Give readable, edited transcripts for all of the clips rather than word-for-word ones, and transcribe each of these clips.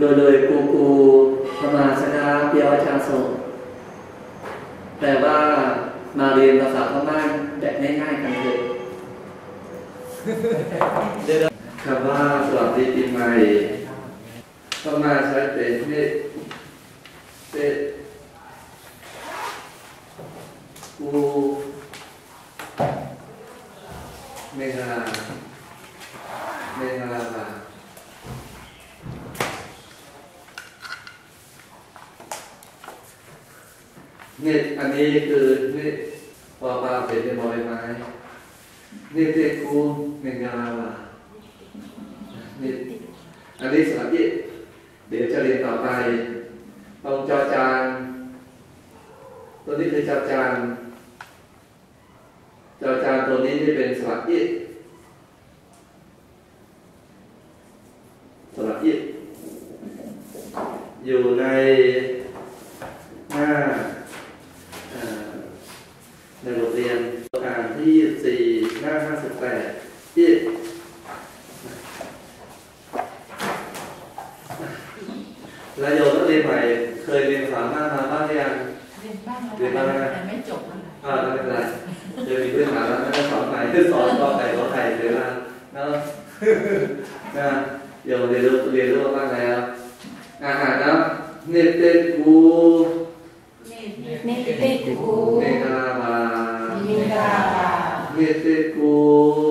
เลยกูกูพมาชนะเปียวชาโสแต่ว่ามาเรียนภาษาพม่าแบบง่ายๆกันเลยคำว่าสวัสดีปีใหม่พม่าใช้เป็นเตกูเมฆาเมฆามานี่อันนี้คือนี่ปอปลาเป็นบอยไม้นี่เตกูเมฆามานี่อันนี้สาธิตเดี๋ยวจะเรียนต่อไปตรงจอจานตัวนี้คือจอจานตัวนี้จะเป็นสระอิอยู่ในหน้าในบทเรียนตัวอ่านที่24หน้า58อิและโยมนักเรียนใหม่เคยเรียนสามหน้ามาบ้างหรือยังเรียนบ้างแล้วแต่ไม่จบไม่เป็นไรเดี๋ยวมีเพื่อนถามแล้วจะสอนไหนจะสอนต่อไหนต่อไหนเดี๋ยวนะเดี๋ยวเรียนรู้บ้างแล้วอาหารนะเนตเตกูเนตเตกูเนกาบาเนตเตกู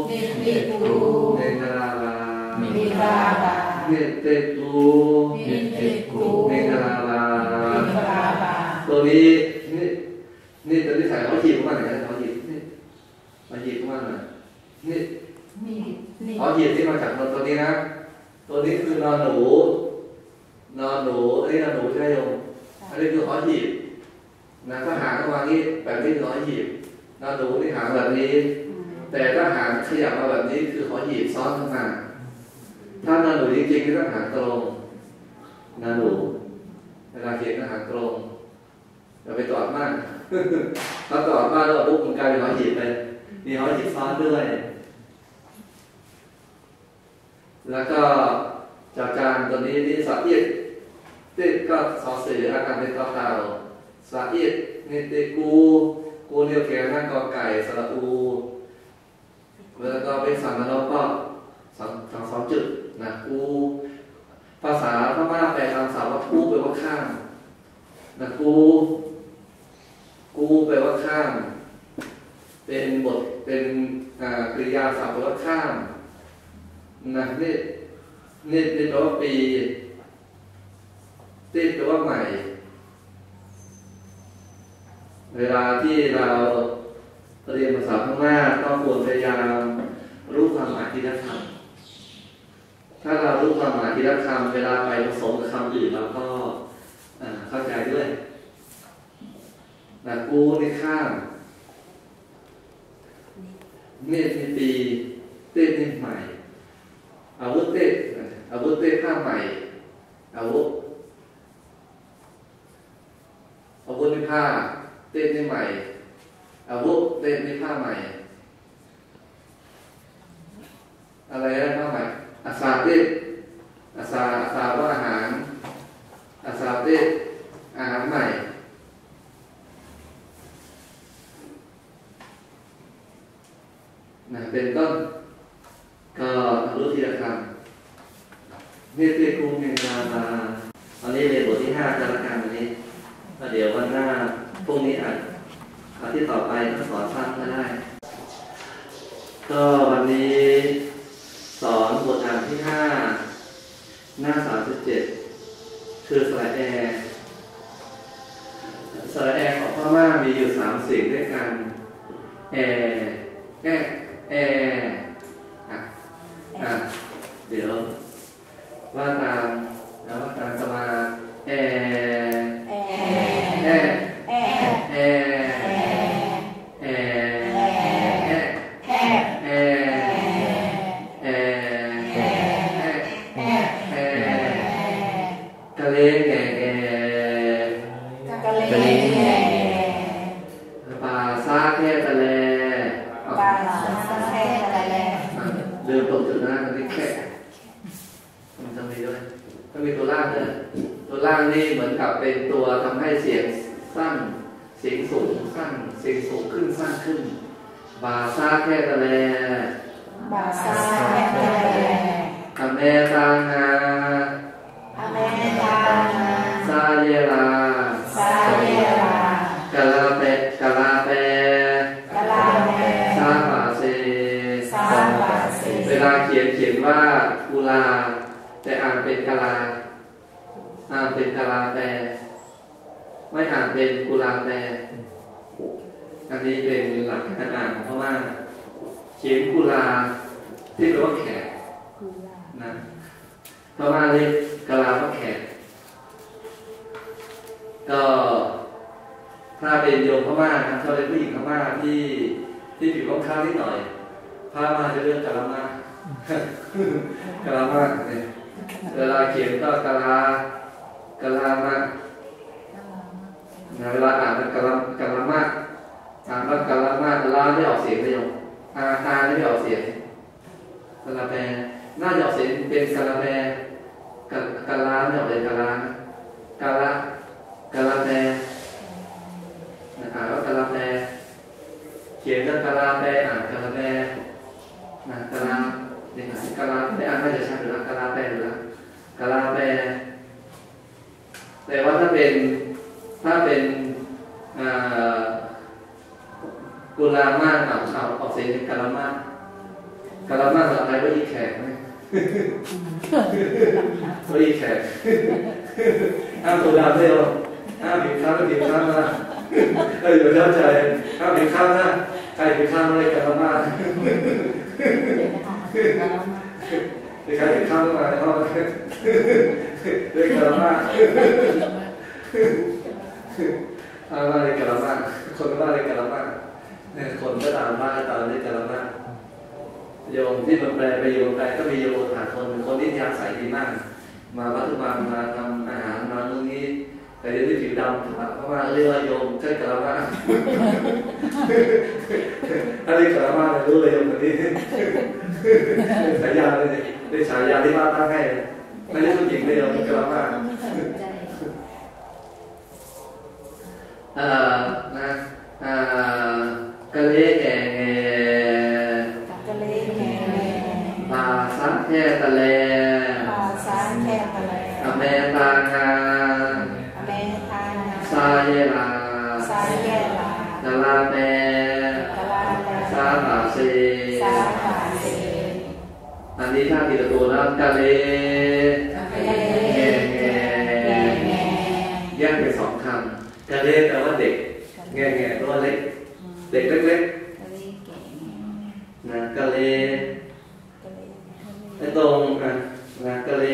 เนตเตกูเนกาบาเนตเตกูเนตเตกูเนกาบาตัวนี้นี่ตัวนี้ใส่เขาจีบมากเลยนะมาหยิบมาหน่อยนี่เขาหยิบที่มาจากตัวนี้นะตัวนี้คือนอนหนูไอ้นอนหนูใช่ไหมโยมอันนี้คือเขาหยิบนะถ้าหางเขาวางนี้แบบนี้คือเขาหยิบนอนหนูนี่หางแบบนี้แต่ถ้าหางขยับมาแบบนี้คือเขาหยิบซ้อนขึ้นมาถ้านอนหนูจริงๆก็ต้องหางตรงนอนหนูเวลาเขียนก็หางตรงอย่าไปตอดมากถ้าตอดมากแล้วปุ๊บมันกลายเป็นเขาหยิบเลยมีเขาจิตซ้อนด้วยแล้วก็จากการตัวนี้นี่สะอิดเต็กก็สอเสืออาการเป็นกอเต่าสะอิดนี่เตกูเรียวแกงหน้ากอไก่สระอูแล้วก็เป็นสังนกก็สองจุดนะกูภาษาพม่าแปลตามศัพท์ว่ากูแปลว่าข้ามนะกูแปลว่าข้ามเป็นบทเป็นกริยาศัพท์ว่าข้ามนะนี่เป็นตัวปีติดตัวใหม่เวลาที่เราเรียนภาษาพม่าต้องควรพยายามรู้ความหมายที่ละคำถ้าเรารู้ความหมายที่ละคำเวลาไปผสมกับคำอื่นเราก็เข้าใจด้วยนะกูในข้ามเนตในปีเตตในใหม่อาวุธเตตข้ามใหม่อาวุธในผ้าเตตในใหม่อาวุธเตตในผ้าใหม่อะไรนะผ้าใหม่อาซาเตตอาซาว่าอาหารอาซาเตตอาหารใหม่เป็นต้นก็รู้ทีละคำเนตเตกูเมฆามาอันนี้เรียนบทที่5จารการวันนี้เดี๋ยววันหน้าพรุ่งนี้อาทิตย์ต่อไปก็สอนสั้นก็ได้ก็วันนี้สอนบทอ่านที่5หน้า37คือสระแอของพม่ามีอยู่3สิ่งด้วยกันแอเดี๋ยวว่าตามสมากะเลงปลาซาแค่ตะเล นี่เหมือนกับเป็นตัวทำให้เสียงสั้นเสียงสูงสั้นเสียงสูงขึ้นสั้นขึ้นบาซาแค่ตะแลบาซาแค่ตะแลอเมตานาอเมตานาซาเยลาซาเยลากะลาเปกะลาเปกะลาเปซาปาเซซาปาเซเวลาเขียนว่ากุลาแต่อ่านเป็นกะลาอ่านเป็นกะลาแปลไม่อ่านเป็นกุลาแปลอันนี้เป็นหลักการอ่านเพราะว่าเขียนกุลาที่แปลว่าแขกนะเพราะว่าเรียกกะลาว่าแขกก็ถ้าเป็นโยมพม่าเขาเป็นผู้หญิงพม่าที่ผิวค่อนข้างนิดหน่อยพม่าจะเรียกกะลามากะลามากเนี่ยเวลาเขียนก็กะลามากเวลาอ่านกะลามากอ่านว่ากะลามากลาไม่ออกเสียงเลยอาไม่ออกเสียงกะลาแปรน่าจะออกเสียงเป็นกะลาแปรกะลาไม่ออกเลยกะลาแปรอ่านว่ากะลาแปรเขียนว่ากะลาแปรอ่านกะลาแปรกะลาเนี่ยกะลาไม่อ่านน่าจะชัดอยู่แล้วกะลาแปรอยู่แล้วกะลาแปรแต่ว่าถ้าเป็นกุลาม่าออกเสียงเป็นกะลาม่ากะลาม่าสำหรับใครว่าอีแขกไหมว่าอีแขกอ้าวกุลาเซลอ้าวผิดข้าวผิดข้าวนะอยู่เข้าใจอ้าวผิดข้าวนะใครผิดข้าวอะไรกะลาม่าเด็กใครผิดข้าวอะไรเนาะเด็กกะลาม่าว่าเรียกกะลาม่าคนว่าเรียกกะลาม่าเนี่ยคนก็ตามว่าตามเรียกกะลาม่าโยมที่มันแปลไปโยมแปลก็มีโยมหาคนที่ยาใสดีมากมาวัดทุกวันมาทำอาหารมาเรื่องนี้แต่เดี๋ยวที่ผิวดำเพราะว่าเรียกว่าโยมใช่กะลาม่าถ้าเรียกกะลาม่าจะรู้เลยโยมคนนี้ฉายาเลยได้ฉายาที่บ้านตั้งให้ไม่ได้ผู้หญิงเลยโยมกะลาม่านะกะเลแกแงกะเลแกแงบาสันแค่ตะแลบาสันแค่ตะแลอเมตานาอเมตานาซาเยลาซาเยลากะลาแปกะลาแปซาปาเซซาปาเซอันนี้ถ้าติดตัวแล้วกะเลแกแงแยกเป็นสองคำกะเลแปลว่าเด็กแง่แง่ตัวเล็กเด็กเล็กๆนะกะเลไอ้ตรงนะกะเล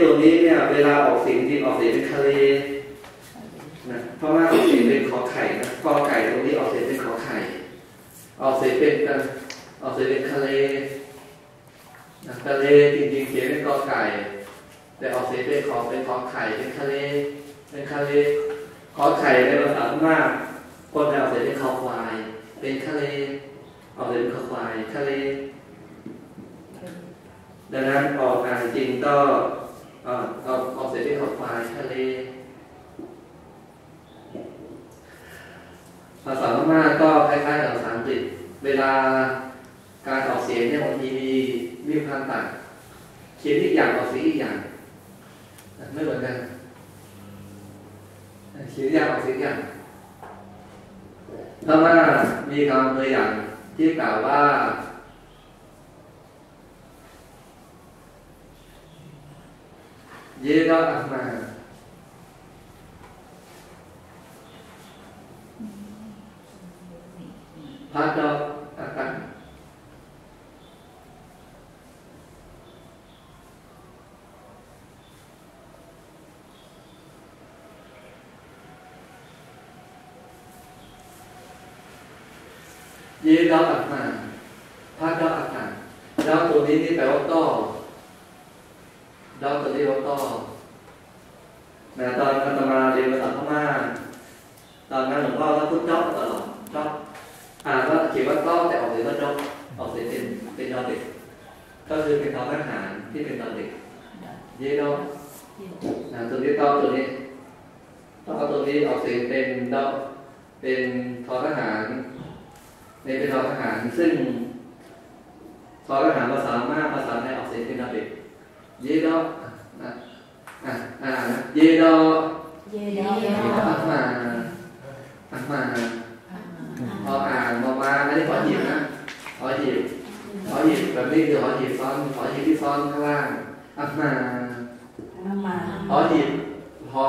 ตัวนี้เนี่ยเวลาออกเสียงที่ออกเสียงเป็นคาเลนะเพราะว่าออกเสียงเป็นขอไข่นะกอไก่ตรงนี้ออกเสียงเป็นขอไข่ออกเสียงเป็นออกเสียงเป็นคาเลนะกะเลจริงๆเขียนเป็นกอไก่แต่ออกเสียงเป็นขอไข่เป็นคาเลเป็นคาเลขอไข่ในภาษาพม่าคนเราเสียเป็นคอควายเป็นทะเลออกเสียเป็นคอควายทะเลดังนั้นออกอ่านจริงก็ออกเสียเป็นคอควายทะเลภาษาพม่าก็คล้ายๆกับภาษาอังกฤษเวลาการออกเสียงเนี่ยบางทีมีความต่างเขียนอีกอย่างออกเสียงอีกอย่างไม่เหมือนกันเขียนอย่างออกเสียงอย่างเพราะว่ามีคำตัวอย่างที่กล่าวว่าเยดออัมมาพัดดออัตันเยดออัตมาพาดออัตมาดอตัวนี้นี่แปลว่าต้อดอตัวนี้ว่าต้อนะตอนอาตมาเรียนภาษาพม่าตอนนั้นหลวงพ่อท่านพูดจ๊อกตลอดจ๊อกอ่านว่าเขียนว่าต้อแต่ออกเสียงว่าจ๊อกออกเสียงเป็นดอเด็กก็คือเป็นดอทหารที่เป็นดอเด็กเยดอ ตัวนี้ต้องตัวนี้ต้องตัวนี้ออกเสียงเป็นดอเป็นทอทหารในเป็นทอทหารซึ่งทอทหารภาษามากภาษาไทยออกเสียงเป็นดอเด็กเยดอนะเยดอเยดอมาพออ่านมาอันนี้ขอหยิบนะขอหยิบแบบนี้คือขอหยิบซ้อนขอหยิบที่ซ้อนข้างล่างมาขอหยิบพอ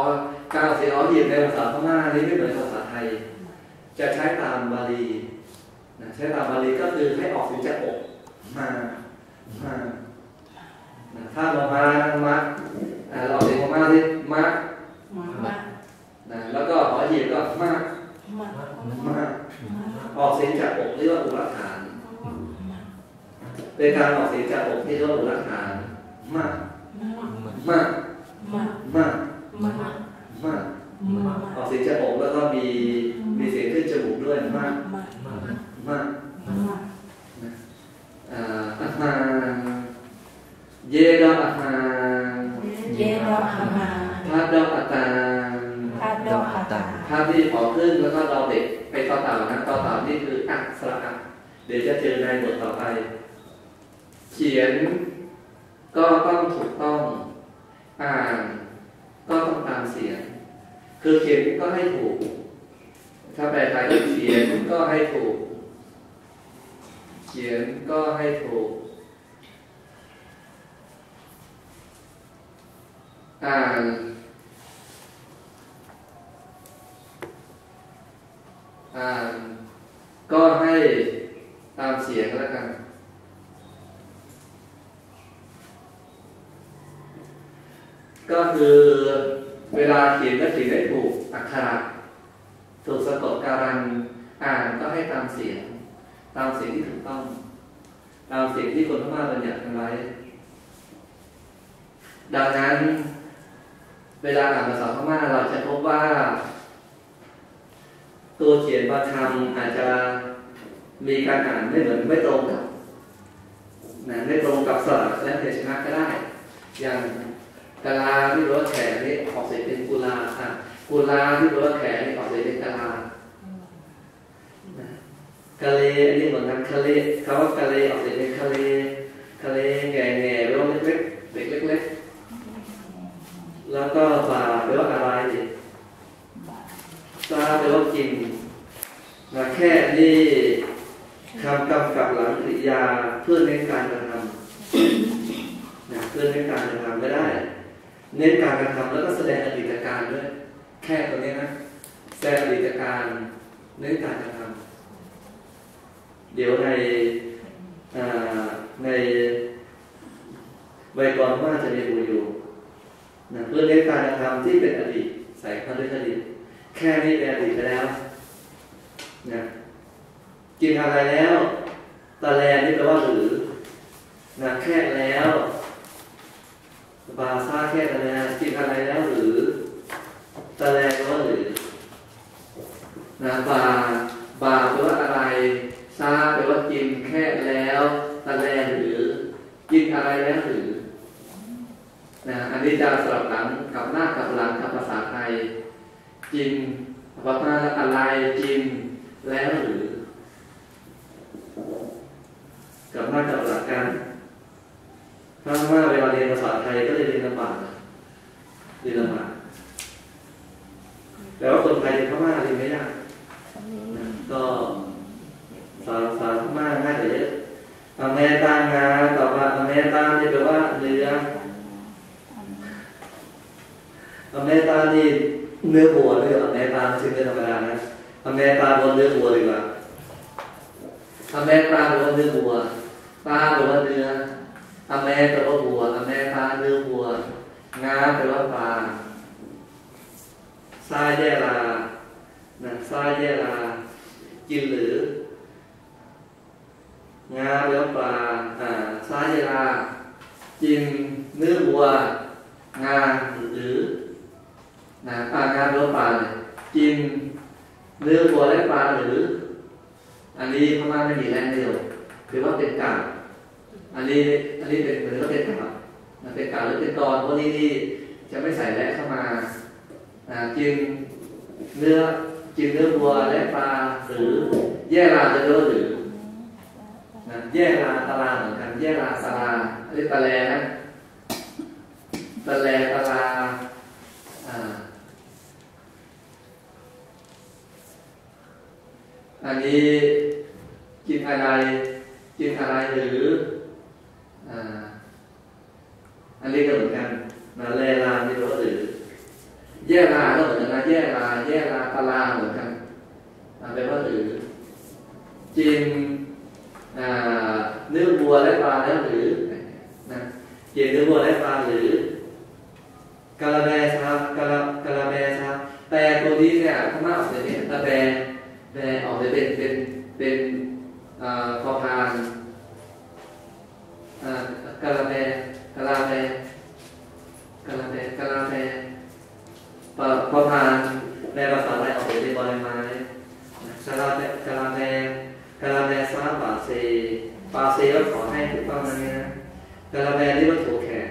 การออกเสียงขอหยิบในภาษาพม่านี้ไม่เหมือนภาษาไทยจะใช้ตามบาลีใช้ตามบาลีก็คือให้ออกเสียงจากอกมาถ้าเรามาเราออกเสียงพม่าที่มาแล้วก็ขอหยิบก็มาออกเสียงจากอกเรียกว่าอุลฐานเป็นการออกเสียงจากอกที่เรียกว่าอุลฐานมาออกเสียงจากอกแล้วก็มีเสียงขึ้นจมูกด้วยมาเยดอมาพาดอตาภาพที่ขอขึ้นแล้วก็เราเด็กไปต่อเต่านะต่อเต่านี่คืออักษรเดี๋ยวจะเจอในบทต่อไปเขียนก็ต้องถูกต้องอ่านก็ต้องตามเสียงคือเขียนก็ให้ถูกถ้าแปลไทยก็เขียนก็ให้ถูกเขียนก็ให้ถูกอ่านก็ให้ตามเสียงแล้วกันก็คือเวลาเขียนก็เขียนได้ถูกอักขระถูกสะกดการันอ่านก็ให้ตามเสียงตามเสียงที่ถูกต้องตามเสียงที่คนพม่าบัญญัติไว้ดังนั้นเวลาอ่านภาษาพม่าเราจะพบว่าตัวเขียนบางคำอาจจะมีการอ่านไม่เหมือนไม่ตรงกับไม่ตรงกับสระและเดชนะก็ได้อย่างกะลาที่รู้ว่าแขนนี่ออกเสียงเป็นกุลากุลาที่รู้ว่าแขนนี่ออกเสียงเป็นกะลากะเลนี่เหมือนกันกะเลคำว่ากะเลออกเสียงเป็นกะเลแง่แง่เรื่องเล็กๆเด็กเล็กๆแล้วก็บาเรื่องอะไรซาเดลกินนะแค่นี่คำกำกับหลังกริยาเพื่อเน้นการกระทำนะเพื่อเน้นการกระทำไม่ได้เน้นการกระทำแล้วก็แสดงอดีตการด้วยแค่ตรงนี้นะแสดงอดีตการเน้นการกระทำเดี๋ยวในใบกรว่าจะมีอยู่นะเพื่อเน้นการกระทำที่เป็นอดีตใส่เข้าด้วยอดีตแค่นี้เป็นอดีตไปแล้วนะกินอะไรแล้วตะแลนี่แปลว่าหรือนะแค่แล้วบาซ่าแค่ตะแลกินอะไรแล้วหรือตะแลแปลว่าหรือนะบาแปลว่าอะไรซ่าแปลว่ากินแค่แล้วตะแลหรือกินอะไรแล้วหรือนะอันนี้จะสลับหลังกับหน้ากับหลังกับภาษาไทยกินว่าอะไรกินแล้วหรือกับหน้ากับหลังกันถ้าว่าเวลาเรียนภาษาไทยก็จะเรียนลำบากแต่ว่าคนไทยเรียนพม่าเรียนไม่ยากก็ภาษาพม่าง่ายแต่เยอะอเมริกาต่อมาอเมริกานี่แปลว่าเนื้ออเมริกานี่เนื้อวัวเนื้ออเมริกาซึ่งเป็นธรรมดานะอเมริกาบนเนื้อวัวดีกว่าอเมริกาบนเนื้อวัวปลาบนเนื้ออเมริกาบนวัวอเมริกาเนื้อวัวงาแปลว่าปลาซาเยลานะซาเยลากินหรืองาแปลว่าปลาซาเยลากินเนื้อวัวงาหรือปลางาหรือปลากินเนื้อวัวและปลาหรืออันนี้พม่าไม่มีแรงเดียวหรือว่าเป็นกาบอันนี้เป็นหรือว่าเป็นกาบเป็นกาบหรือเป็นกรพวกนี้ จะไม่ใส่แร่เข้ามากินเนื้อวัวและปลาหรือแย่ราจะเลือหรือแย่ราตะลาเหมือนกันแย่ราสลาเรียกตะแลนะตะแลตะลาอันนี้กินอะไรกินอะไรหรืออันนี้ก็เหมือนกันนะแลลาไม่รู้หรือแย่ลาก็เหมือนกันนะแย่ลาตะลาเหมือนกันแปลว่าหรือกินเนื้อวัวและปลาแล้วหรือนะกินเนื้อวัวและปลาหรือกะละแมครับกะละแมครับแต่ตัวนี้เนี่ยข้างหน้าออกจะเป็นตะแบแบออกจะเป็นคอพานกะละแมกะละแมคอพานแปลภาษาไทยออกเป็นบอยไม้กะละแมซ้าปาเซก็ขอให้ถูกต้องนะเนี่ยกะละแมที่มันถูกแขก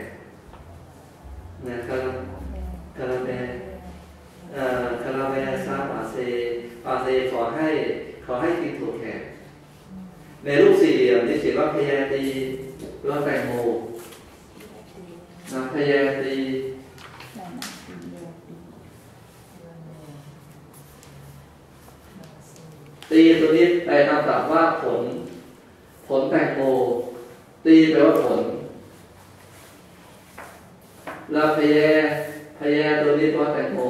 นะกะละแมซ้าปาเซขอให้กินถูกแขกในรูปสี่เหลี่ยมที่เขียนว่าพยาตีรสแตงโมนะพยาตีตีตัวนี้แปลตามศัพท์ว่าผลแตงโมตีแปลว่าผลแล้วพยาตัวนี้ว่าแตงโม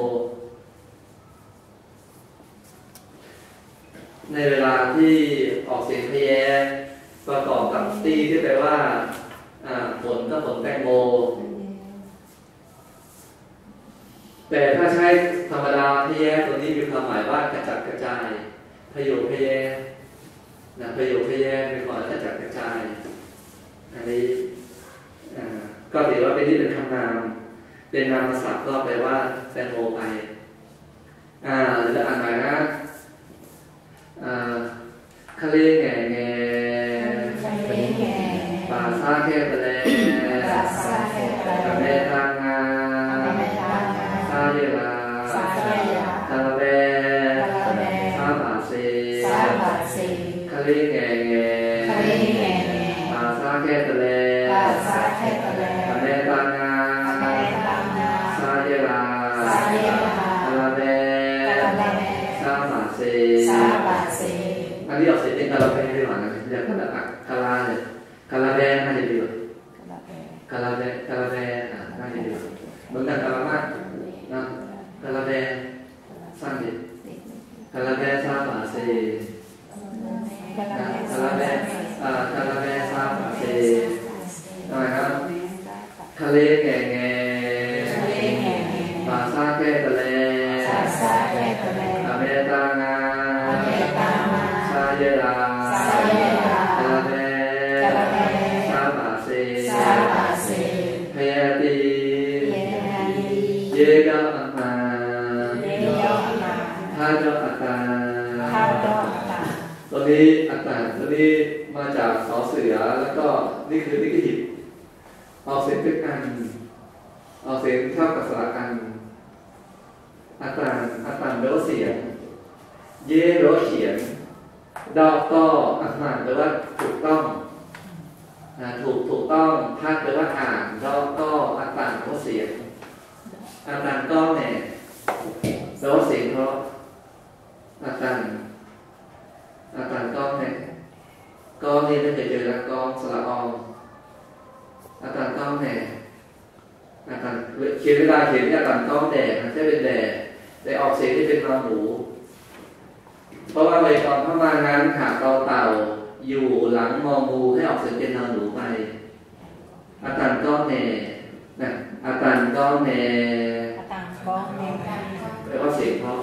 ในเวลาที่ออกเสียงพยาประกอบกับตีที่แปลว่าผลแตงโมแต่ถ้าใช้ธรรมดาพยาตัวนี้มีความหมายว่ากระจัดกระจายประโยคพยาเป็นขอจะจัดกระจายอันนี้ก็ถือว่าเป็นคำนามเป็นนามศัพท์ก็แปลว่าแตงโมไปหรืออ่านหมายนะคาเล่แง่แง่ป่าซาแค่แปลแม่ทางงานซาเยลาตาแบคาเล่แง่ป่าซาแค่แปลแม่ทางงานซาเยลาตาแบซาบาเซอันนี้ออกเสียงเป็นกะละแมด้วยหรอนะเรียกกะลาเลยกะละแมน่าจะดีกว่ากะละแมน่าจะดีกว่าเหมือนกันกะละมะนะกะละแมสั้นดิกะละแมซาบาเซกะละแมซาบาเซนะครับทะเลแง่ป่าซาแค่ทะเลอเมตางาซาเยลาทะเลซาบาเซพยาตีเยกาอัมมาท่าเจ้าอัตตาตัวนี้อัตตาตัวนี้มาจากสอเสือแล้วก็นี่คือนิกหิตออกเสียงเป็นอันออกเสียงเท่ากับสระอันอัตตันแปลว่าเสียงเยโรเขียนดอกต่ออัตตันแปลว่าถูกต้องถูกต้องทักแปลว่าอ่านดอกต่ออัตตันแปลว่าเสียงอัตตันก็เนี่ยแปลว่าเสียงเพราะอัตตันก็เนี่ยก็นี่ไม่เคยเจอแล้วก็สระอองอัตตันก็เนี่ยเขียนเวลาเขียนเนี่ยอัตตันก็แดดมันจะเป็นแดดแต่ออกเสียงที่เป็นนอหนูเพราะว่าใบตองเข้ามางั้นหากเราเต่าอยู่หลังมองูให้ออกเสียงเป็นนอหนูไปอัตตันก็แหน่อัตตันก็แหน่แปลว่าเสียงเพราะ